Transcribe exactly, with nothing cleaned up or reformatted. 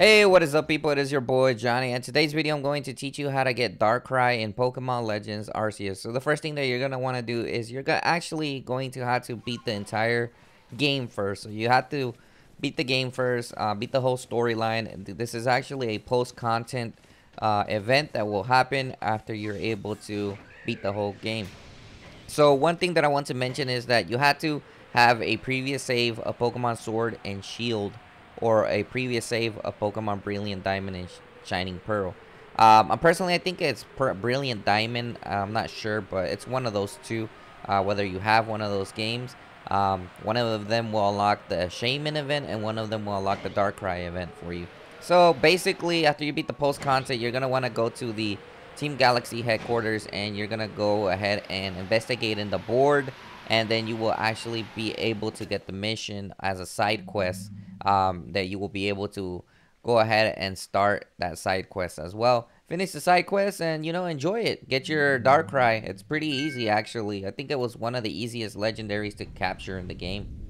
Hey, what is up, people? It is your boy Johnny, and today's video I'm going to teach you how to get Darkrai in Pokémon Legends Arceus. So the first thing that you're gonna want to do is you're actually going to have to beat the entire game first. So you have to beat the game first, uh, beat the whole storyline. This is actually a post-content uh, event that will happen after you're able to beat the whole game. So one thing that I want to mention is that you had to have a previous save of Pokémon Sword and Shield, or a previous save of Pokemon Brilliant Diamond and Shining Pearl. Um, personally, I think it's per Brilliant Diamond. I'm not sure, but it's one of those two. Uh, whether you have one of those games, um, one of them will unlock the Shaymin event, and one of them will unlock the Darkrai event for you. So basically, after you beat the post content, you're gonna want to go to the Team Galaxy headquarters, and you're gonna go ahead and investigate in the board, and then you will actually be able to get the mission as a side quest. Um, that you will be able to go ahead and start that side quest as well. Finish the side quest and, you know, enjoy it. Get your Darkrai. It's pretty easy, actually. I think it was one of the easiest legendaries to capture in the game.